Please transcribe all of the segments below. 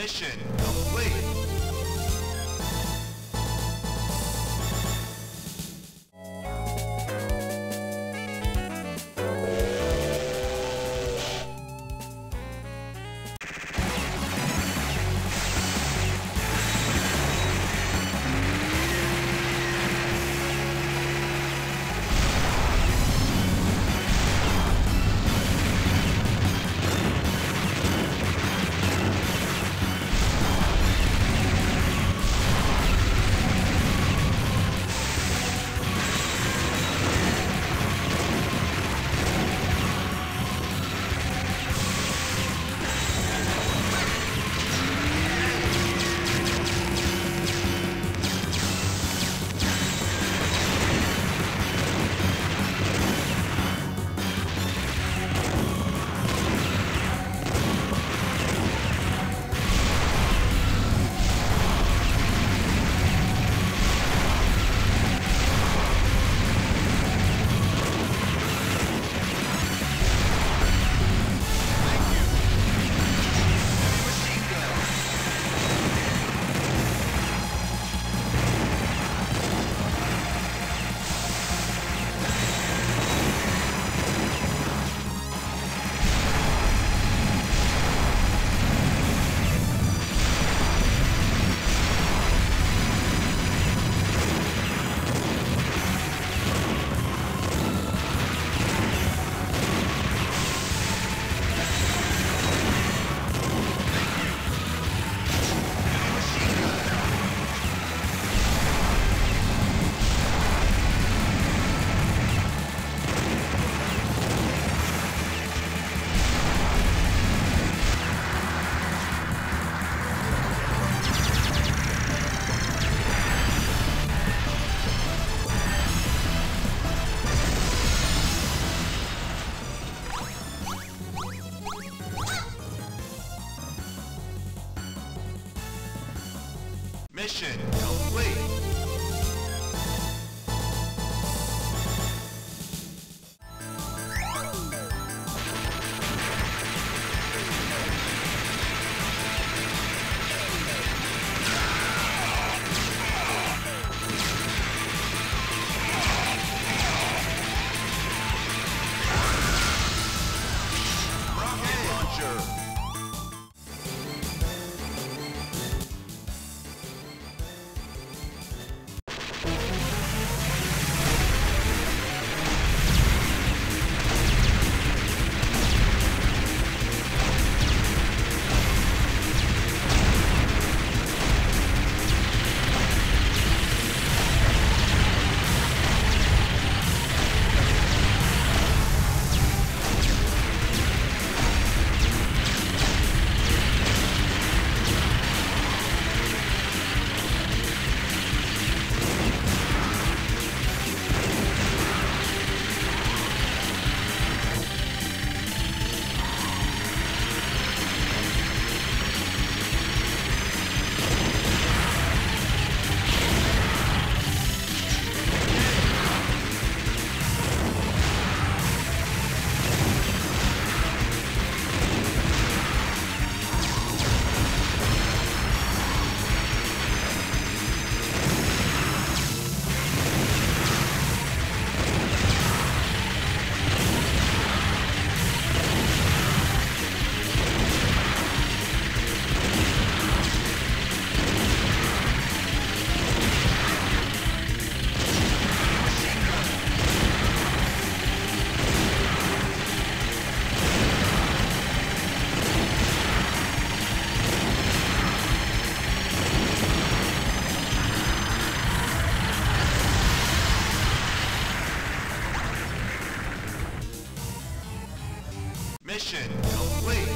Mission complete. Mission complete. Mission complete.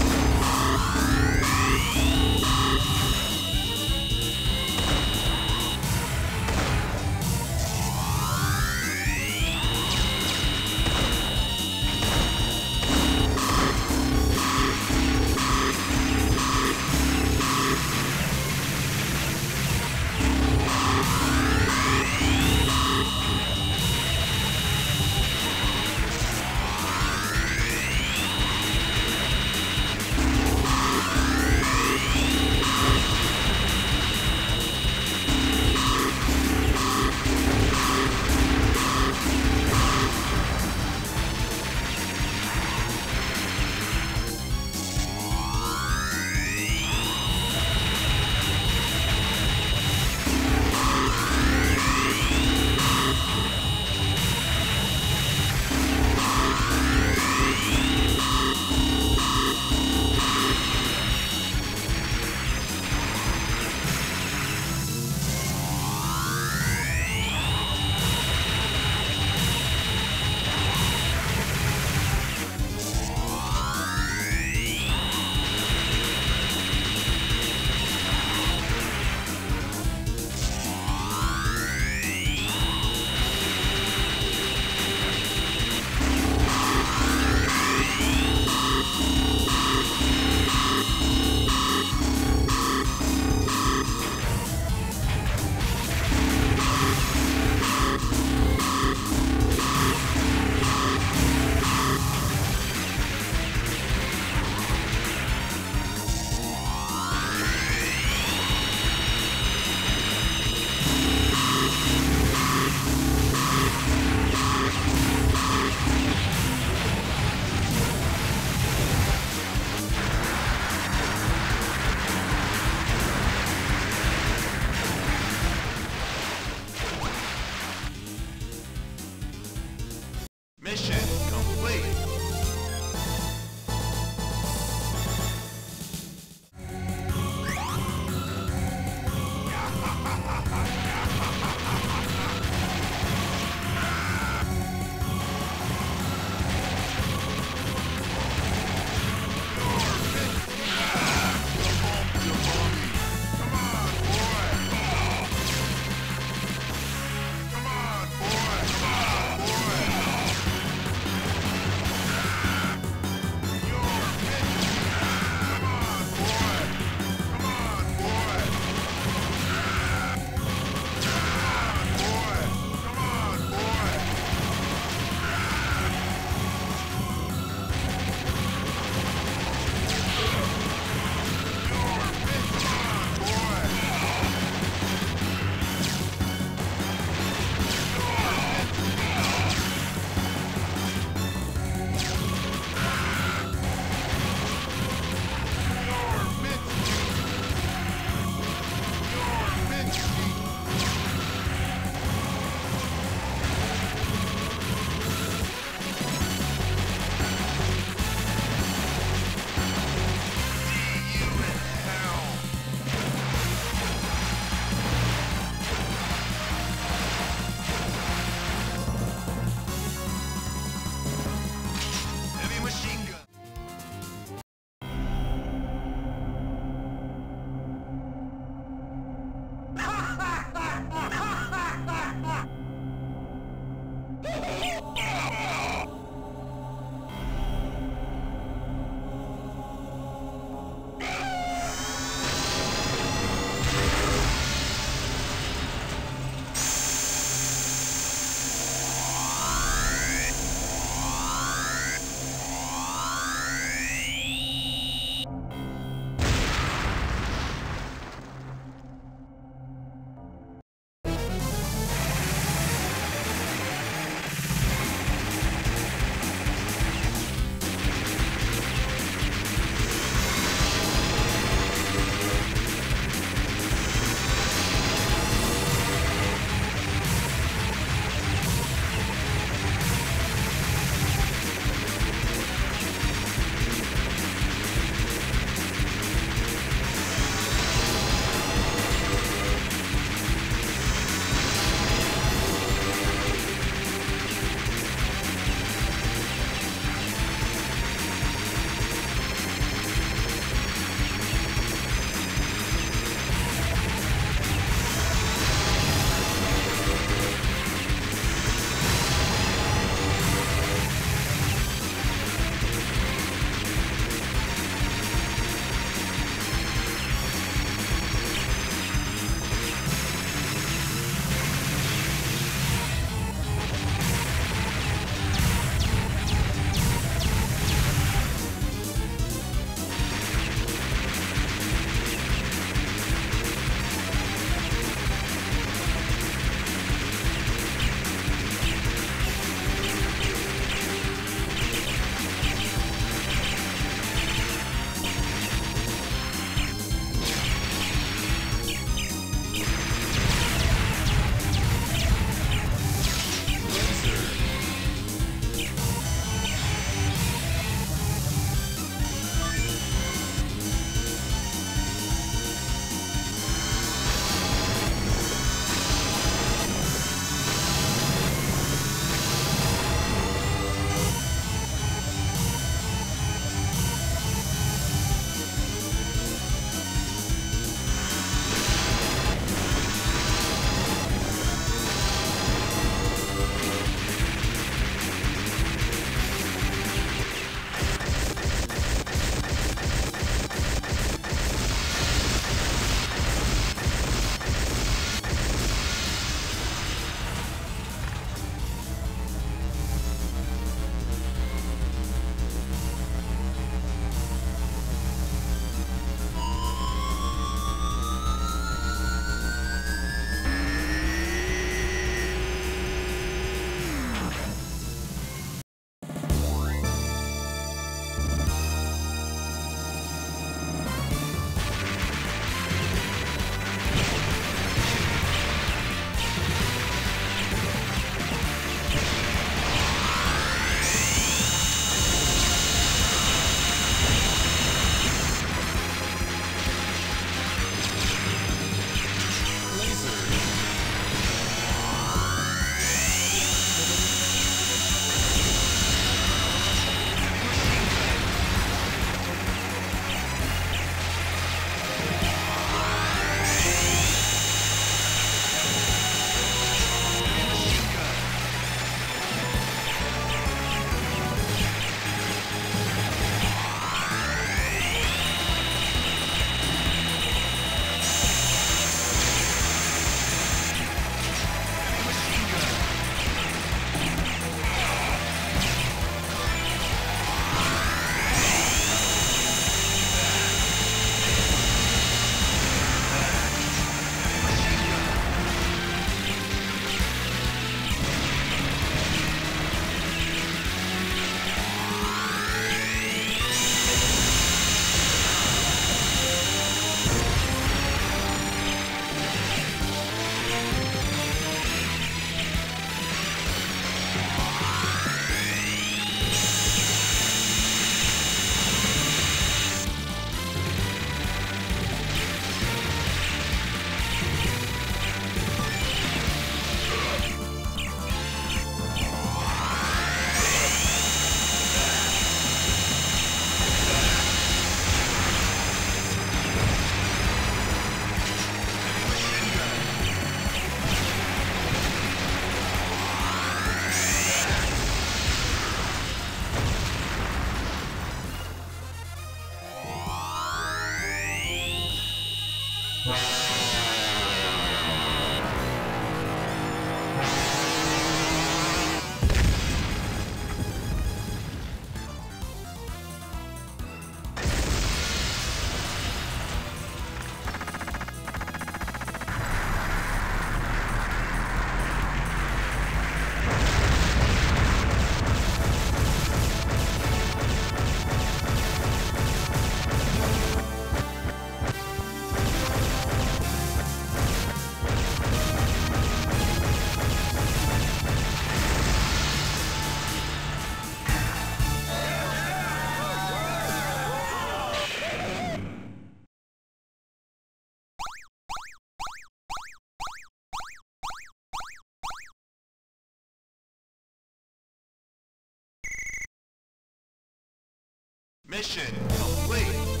Mission complete.